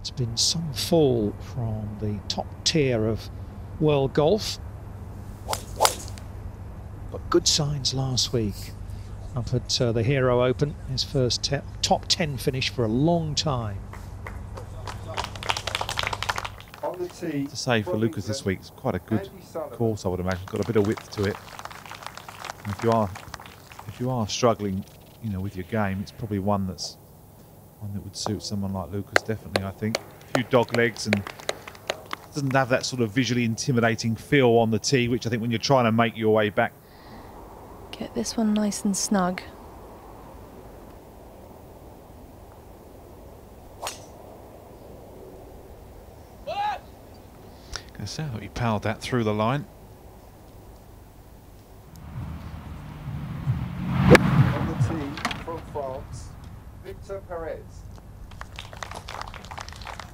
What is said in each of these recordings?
It's been some fall from the top tier of world golf, but good signs last week up at the Hero Open, his first top 10 finish for a long time. To say for Lucas this week, it's quite a good course, I would imagine. Got a bit of width to it. And if you are struggling, you know, with your game, it's probably one that would suit someone like Lucas, definitely, I think. A few dog legs and doesn't have that sort of visually intimidating feel on the tee, which I think when you're trying to make your way back. Get this one nice and snug. So he powered that through the line. On the tee from France, Victor Perez.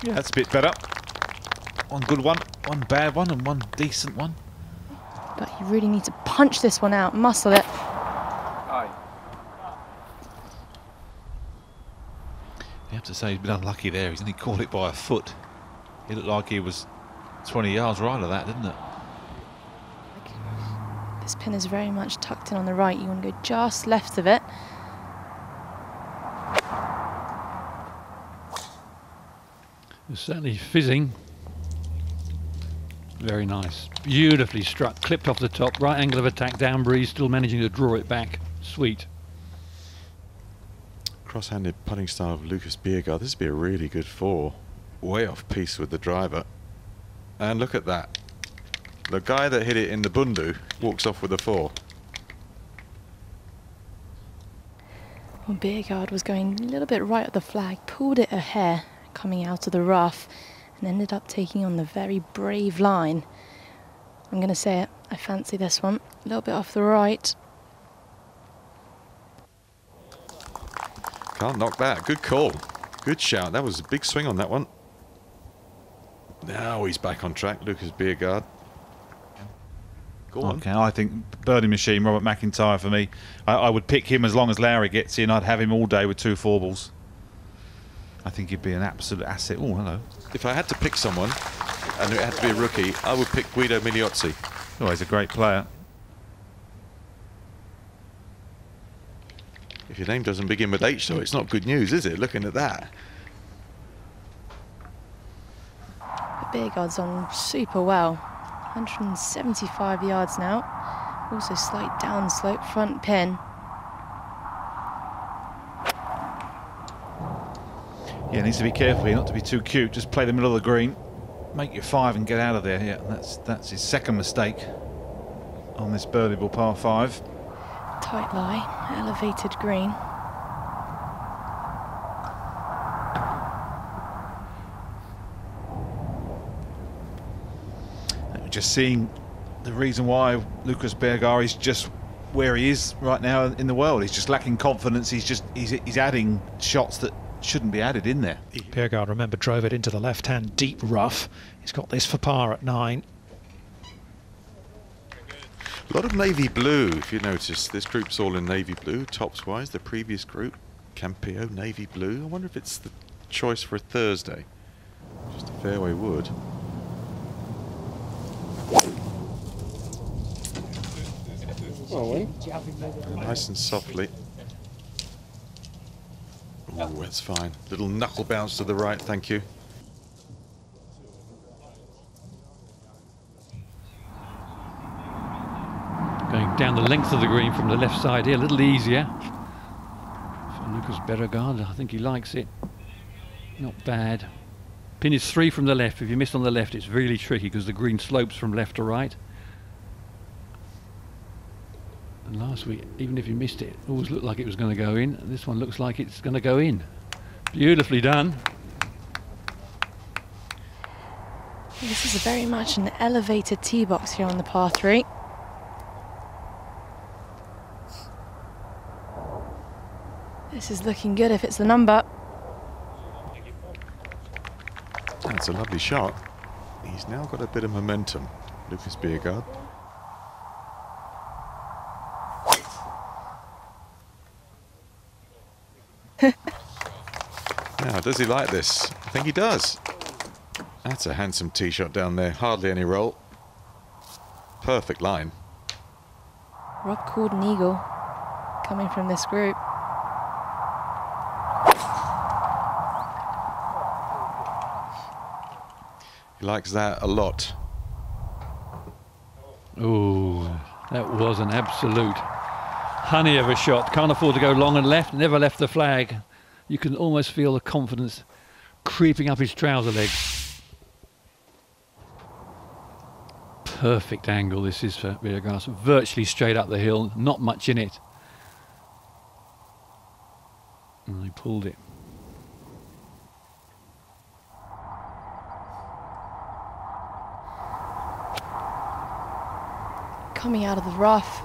Yeah, that's a bit better. One good one, one bad one, and one decent one. But you really need to punch this one out, muscle it. Aye. You have to say he's been unlucky there. He's only caught it by a foot. He looked like he was 20 yards right of that, didn't it? This pin is very much tucked in on the right. You want to go just left of it. It's certainly fizzing. Very nice. Beautifully struck, clipped off the top. Right angle of attack, down breeze, still managing to draw it back. Sweet. Cross-handed putting style of Lucas Bjerregaard. This would be a really good four. Way off piece with the driver. And look at that. The guy that hit it in the bundu walks off with a four. Well, Bjerregaard was going a little bit right at the flag, pulled it a hair coming out of the rough, and ended up taking on the very brave line. I'm going to say it, I fancy this one. A little bit off the right. Can't knock that. Good call. Good shout. That was a big swing on that one. Now he's back on track, Lucas Bjerregaard. Go on. Okay, I think birdie machine, Robert McIntyre for me. I would pick him as long as Lowry gets in. I'd have him all day with 2 4 balls. I think he'd be an absolute asset. Oh, hello. If I had to pick someone, and it had to be a rookie, I would pick Guido Migliozzi. Oh, he's a great player. If your name doesn't begin with H, though, it's not good news, is it? Looking at that. Bjerregaard's on super well. 175 yards now. Also slight downslope, front pin. Yeah, needs to be careful here, not to be too cute. Just play the middle of the green, make your five and get out of there. Yeah, that's his second mistake on this birdieable par five. Tight lie, elevated green. Just seeing the reason why Lucas Bjerregaard is just where he is right now in the world. He's just lacking confidence. He's adding shots that shouldn't be added in there. Bjerregaard, remember, drove it into the left-hand deep rough. He's got this for par at 9. A lot of navy blue, if you notice. This group's all in navy blue, tops-wise. The previous group, Campillo, navy blue. I wonder if it's the choice for a Thursday. Just a fairway wood. Nice and softly. Oh, that's fine. Little knuckle bounce to the right, thank you. Going down the length of the green from the left side here, a little easier. For Lucas Bjerregaard, I think he likes it. Not bad. Pin is 3 from the left. If you miss on the left, it's really tricky because the green slopes from left to right. And last week, even if you missed it, it always looked like it was going to go in. And this one looks like it's going to go in. Beautifully done. This is very much an elevated tee box here on the par 3. This is looking good if it's the number. That's a lovely shot. He's now got a bit of momentum, Lucas Bjerregaard. Now, does he like this? think he does. That's a handsome tee shot down there. Hardly any roll. Perfect line. Rob Cordenigo coming from this group. He likes that a lot. Oh, that was an absolute honey of a shot. Can't afford to go long and left. Never left the flag. You can almost feel the confidence creeping up his trouser legs. Perfect angle this is for Villegas. Virtually straight up the hill. Not much in it. And he pulled it. Coming out of the rough.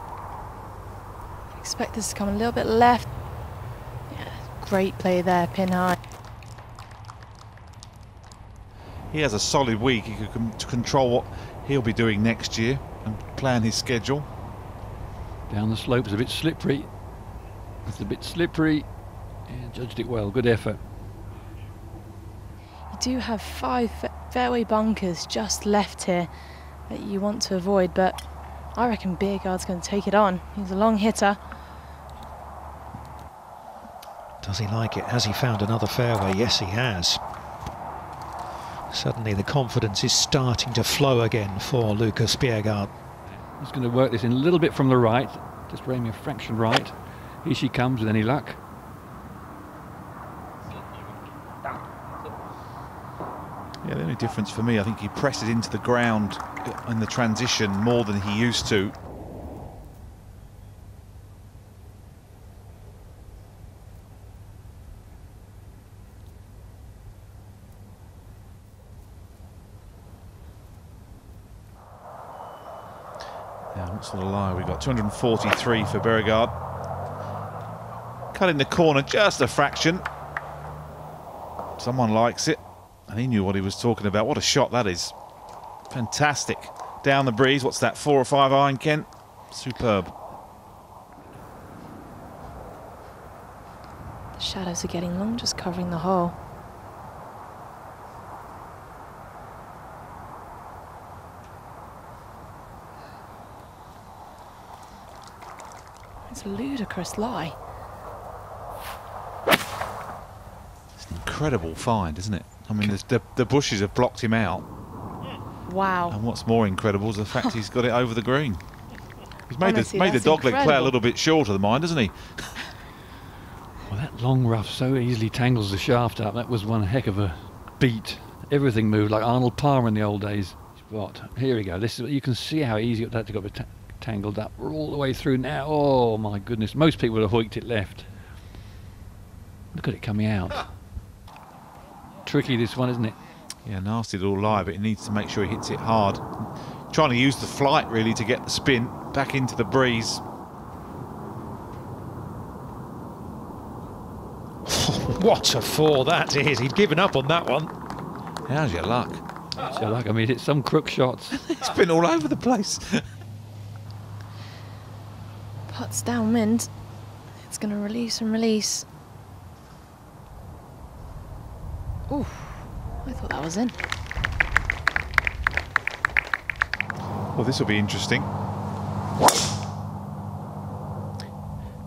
Expect this to come a little bit left. Yeah, great play there, pin high. He has a solid week. He can control what he'll be doing next year and plan his schedule. Down the slope is a bit slippery. It's a bit slippery. Yeah, judged it well. Good effort. You do have 5 fairway bunkers just left here that you want to avoid, but I reckon Bjerregaard's going to take it on. He's a long hitter. Does he like it? Has he found another fairway? Yes, he has. Suddenly the confidence is starting to flow again for Lucas Bjerregaard. He's going to work this in a little bit from the right. Just aiming a fraction right. Here she comes with any luck. Yeah, the only difference for me, I think he pressed it into the ground in the transition more than he used to. Yeah, what sort of lie we got? 243 for Bjerregaard. Cut in the corner just a fraction. Someone likes it. And he knew what he was talking about. What a shot that is. Fantastic. Down the breeze. What's that, 4 or 5 iron, Kent? Superb. The shadows are getting long, just covering the hole. It's a ludicrous lie. It's an incredible find, isn't it? I mean, the bushes have blocked him out. Wow. And what's more incredible is the fact he's got it over the green. He's made the dogleg play a little bit shorter than mine, doesn't he? Well, that long rough so easily tangles the shaft up. That was one heck of a beat. Everything moved like Arnold Palmer in the old days. But here we go. This is, you can see how easy it got to get tangled up. We're all the way through now. Oh, my goodness. Most people would have hoiked it left. Look at it coming out. Tricky this one, isn't it? Yeah, nasty little lie, but he needs to make sure he hits it hard. Trying to use the flight really to get the spin back into the breeze. What a four that is. He'd given up on that one. How's your luck? How's your luck? I mean, it's some crook shots. It's been all over the place. Putts downwind. It's going to release and release. Ooh, I thought that was in. Well, this will be interesting.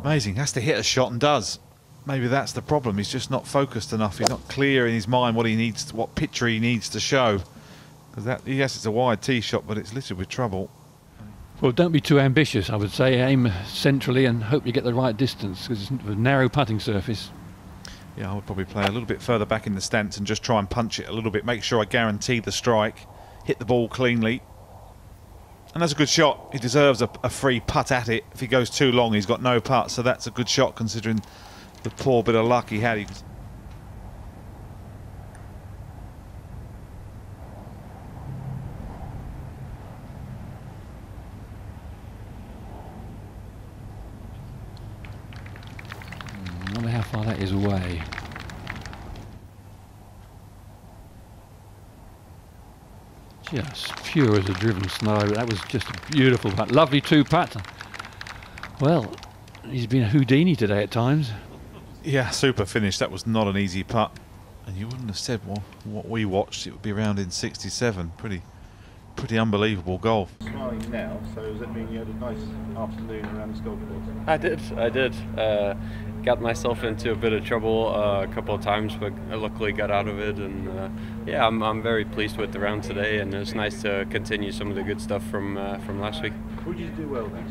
Amazing, has to hit a shot and does. Maybe that's the problem, he's just not focused enough. He's not clear in his mind what he needs, what picture he needs to show. Because that, yes, it's a wide tee shot, but it's littered with trouble. Well, don't be too ambitious, I would say. Aim centrally and hope you get the right distance, because it's a narrow putting surface. Yeah, I would probably play a little bit further back in the stance and just try and punch it a little bit. Make sure I guarantee the strike. Hit the ball cleanly. And that's a good shot. He deserves a free putt at it. If he goes too long, he's got no putt. So that's a good shot considering the poor bit of luck he had. I wonder how far that is away. Just pure as a driven snow. That was just a beautiful putt. Lovely 2-putt. Well, he's been a Houdini today at times. Yeah, super finish. That was not an easy putt. And you wouldn't have said, well, what we watched, it would be around in 67. Pretty unbelievable golf. Smiling now, so does that mean you had a nice afternoon around this golf course? I did. Got myself into a bit of trouble a couple of times, but I luckily got out of it. And yeah, I'm very pleased with the round today, and it's nice to continue some of the good stuff from last week. What did you do well today?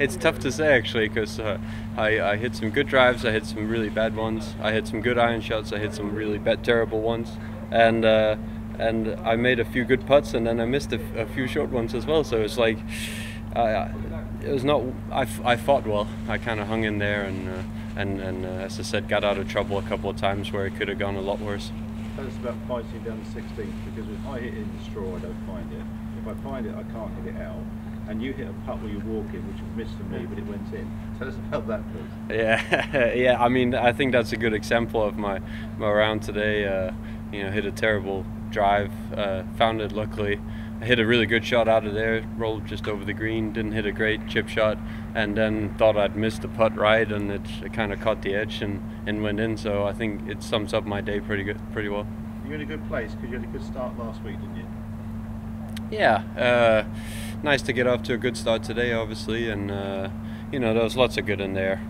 It's tough to say actually, because I hit some good drives, I hit some really bad ones, I hit some good iron shots, I hit some really bad, terrible ones, and I made a few good putts, and then I missed a few short ones as well. So it's like, it was not. I fought well. I kind of hung in there, and as I said, got out of trouble a couple of times where it could have gone a lot worse. Tell us about fighting down the 16th, because if I hit it in the straw, I don't find it. If I find it, I can't hit it out. And you hit a putt where you walk in, which was missed for me, but it went in. Tell us about that, please. Yeah, yeah. I mean, I think that's a good example of my round today. You know, hit a terrible drive, found it luckily. I hit a really good shot out of there, rolled just over the green, didn't hit a great chip shot, and then thought I'd missed the putt right, and it kind of caught the edge and went in. So I think it sums up my day pretty well. You're in a good place because you had a good start last week, didn't you? Yeah, nice to get off to a good start today, obviously, and you know, there was lots of good in there.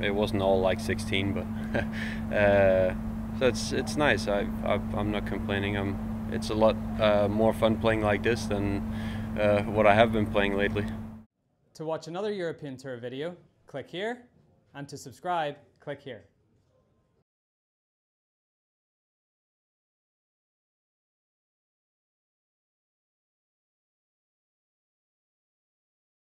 It wasn't all like 16, but so it's nice. I'm not complaining. It's a lot more fun playing like this than what I have been playing lately. To watch another European Tour video, click here, and to subscribe, click here.